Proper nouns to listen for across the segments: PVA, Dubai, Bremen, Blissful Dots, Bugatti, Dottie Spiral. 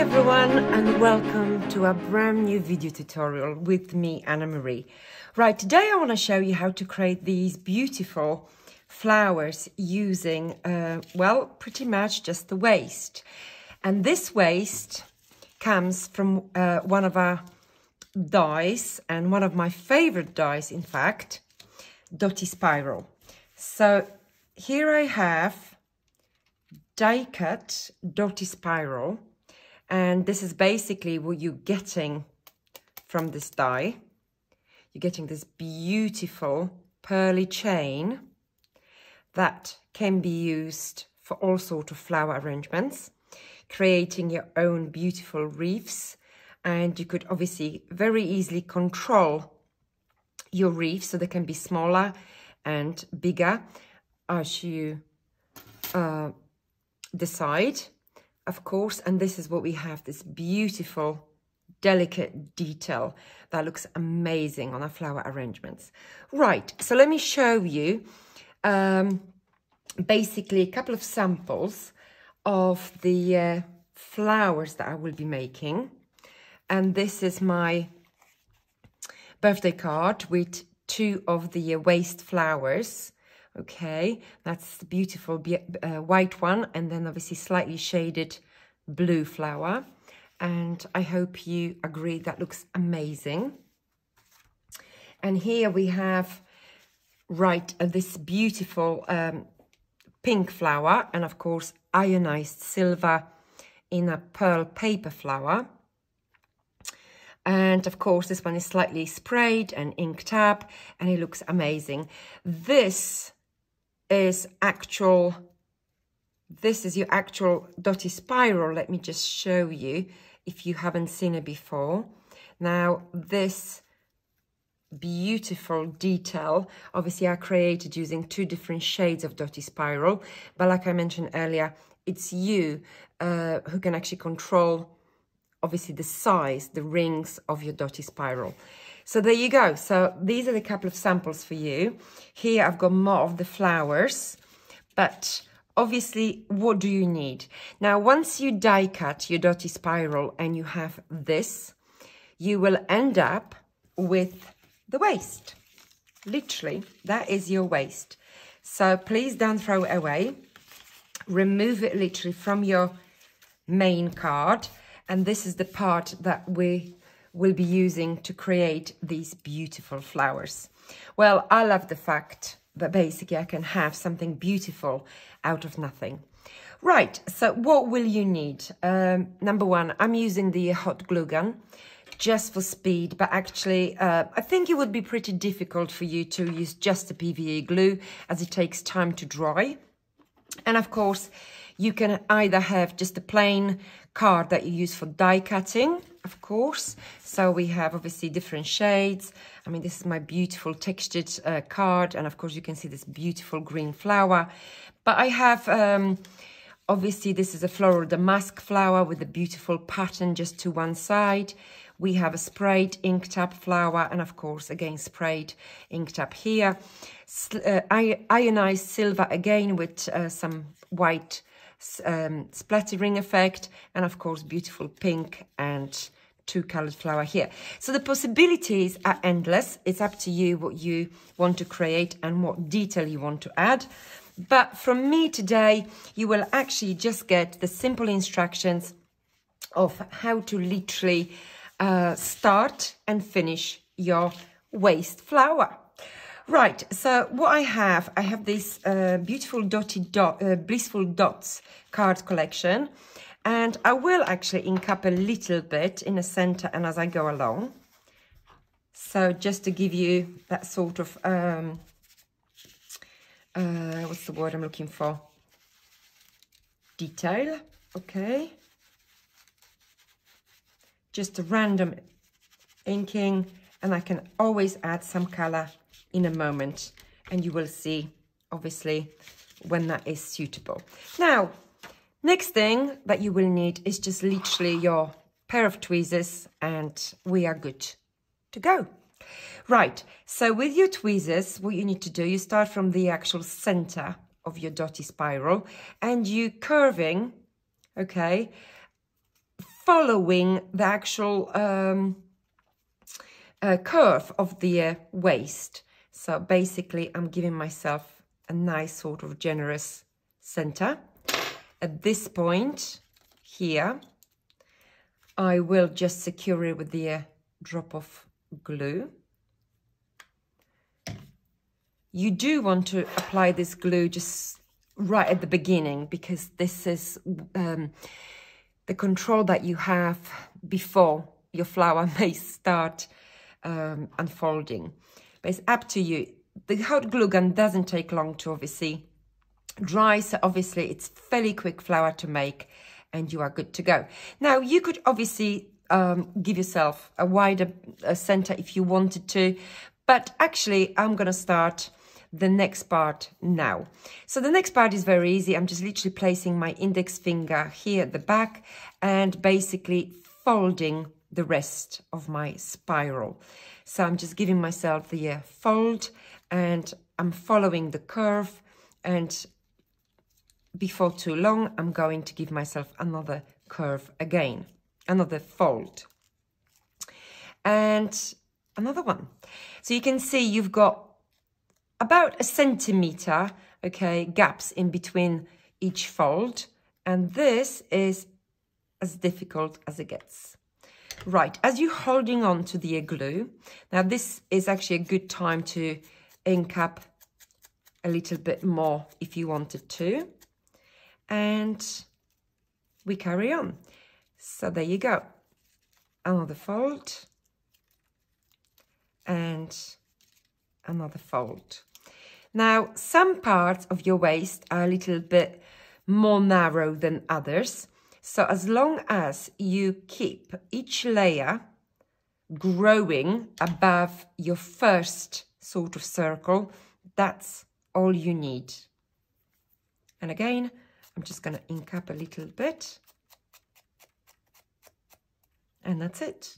everyone, and welcome to a brand new video tutorial with me, Anna-Marie. Right, today I want to show you how to create these beautiful flowers using, well, pretty much just the waste. And this waste comes from one of our dies, and one of my favorite dies, in fact, Dottie Spiral. So here I have die-cut Dottie Spiral, and this is basically what you're getting from this die. You're getting this beautiful pearly chain that can be used for all sorts of flower arrangements, creating your own beautiful wreaths. And you could obviously very easily control your wreaths so they can be smaller and bigger as you decide, of course. And this is what we have, this beautiful delicate detail that looks amazing on our flower arrangements. Right, so let me show you basically a couple of samples of the flowers that I will be making. And this is my birthday card with two of the waste flowers. Okay, that's the beautiful white one, and then obviously slightly shaded blue flower. And I hope you agree that looks amazing. And here we have, right, this beautiful pink flower, and of course ionized silver in a pearl paper flower. And of course this one is slightly sprayed and inked up, and it looks amazing. This is actual, this is your actual Dottie Spiral. Let me just show you if you haven't seen it before. Now this beautiful detail, obviously I created using two different shades of Dottie Spiral, but like I mentioned earlier, it's you who can actually control obviously the size, the rings of your Dottie Spiral. So there you go. So these are the couple of samples for you. Here I've got more of the flowers, but obviously what do you need? Now, once you die cut your Dottie Spiral and you have this, you will end up with the waste. Literally, that is your waste. So please don't throw it away. Remove it literally from your main card. And this is the part that we will be using to create these beautiful flowers. Well, I love the fact that basically I can have something beautiful out of nothing. Right, so what will you need? Number one, I'm using the hot glue gun just for speed, but actually I think it would be pretty difficult for you to use just the PVA glue, as it takes time to dry. And of course, you can either have just a plain card that you use for die cutting, of course. So we have obviously different shades. I mean, this is my beautiful textured card. And of course, you can see this beautiful green flower. But I have, obviously, this is a floral damask flower with a beautiful pattern just to one side. We have a sprayed inked up flower, and of course, again, sprayed inked up here. Ionized silver again with some white splattering effect, and of course, beautiful pink and two colored flower here. So the possibilities are endless. It's up to you what you want to create and what detail you want to add. But from me today, you will actually just get the simple instructions of how to literally start and finish your waste flower. Right, so what I have this beautiful Blissful Dots card collection, and I will actually ink up a little bit in the center and as I go along. So just to give you that sort of, what's the word I'm looking for? Detail, okay. Just a random inking, and I can always add some color in a moment, and you will see obviously when that is suitable. Now, next thing that you will need is just literally your pair of tweezers, and we are good to go. Right, so with your tweezers, what you need to do, you start from the actual center of your Dottie Spiral, and you curving, okay, following the actual curve of the waist. So basically I'm giving myself a nice sort of generous center. At this point here, I will just secure it with the drop of glue. You do want to apply this glue just right at the beginning, because this is the control that you have before your flower may start unfolding. But it's up to you. The hot glue gun doesn't take long to obviously dry, so obviously it's fairly quick flower to make and you are good to go. Now you could obviously give yourself a wider center if you wanted to, but actually I'm gonna start the next part now. So the next part is very easy. I'm just literally placing my index finger here at the back and basically folding the rest of my spiral. So I'm just giving myself the fold and I'm following the curve, and before too long I'm going to give myself another curve again, another fold and another one. So you can see you've got about a centimeter, okay, gaps in between each fold, and this is as difficult as it gets. Right, as you're holding on to the glue, now this is actually a good time to ink up a little bit more if you wanted to, and we carry on. So there you go, another fold and another fold. Now some parts of your waist are a little bit more narrow than others, so as long as you keep each layer growing above your first sort of circle, that's all you need. And again, I'm just going to ink up a little bit, and that's it.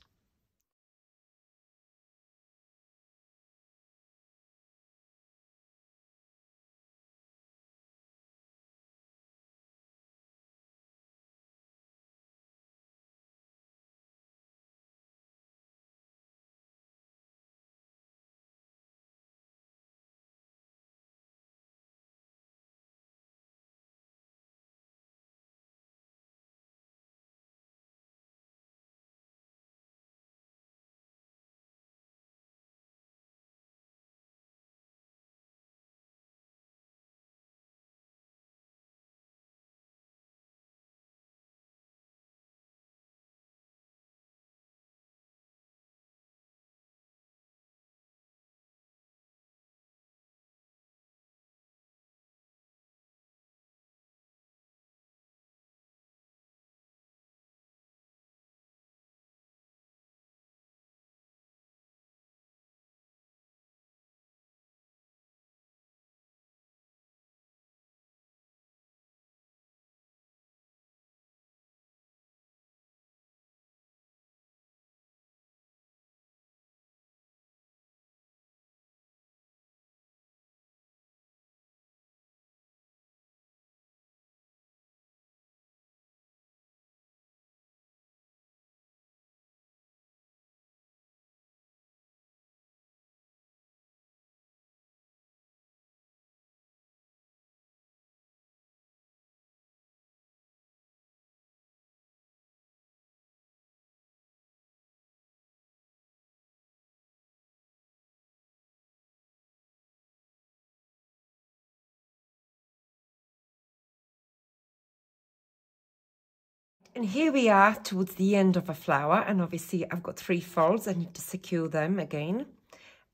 And here we are towards the end of a flower, and obviously I've got three folds. I need to secure them again,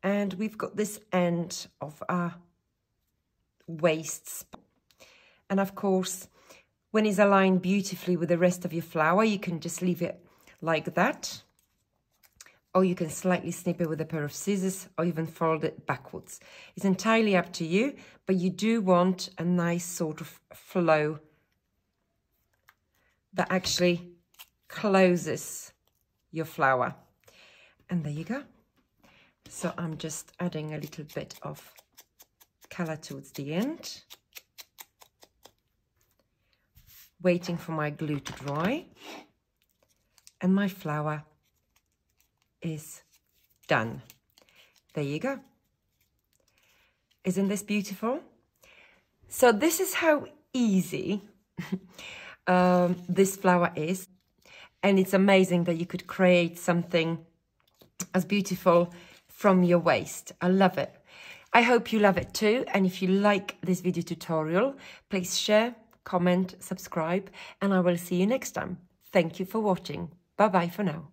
and we've got this end of our waist. And of course, when it's aligned beautifully with the rest of your flower, you can just leave it like that, or you can slightly snip it with a pair of scissors, or even fold it backwards. It's entirely up to you, but you do want a nice sort of flow that actually closes your flower. And there you go. So I'm just adding a little bit of color towards the end, waiting for my glue to dry, and my flower is done. There you go. Isn't this beautiful? So this is how easy this flower is. And it's amazing that you could create something as beautiful from your waste. I love it. I hope you love it too. And if you like this video tutorial, please share, comment, subscribe, and I will see you next time. Thank you for watching. Bye-bye for now.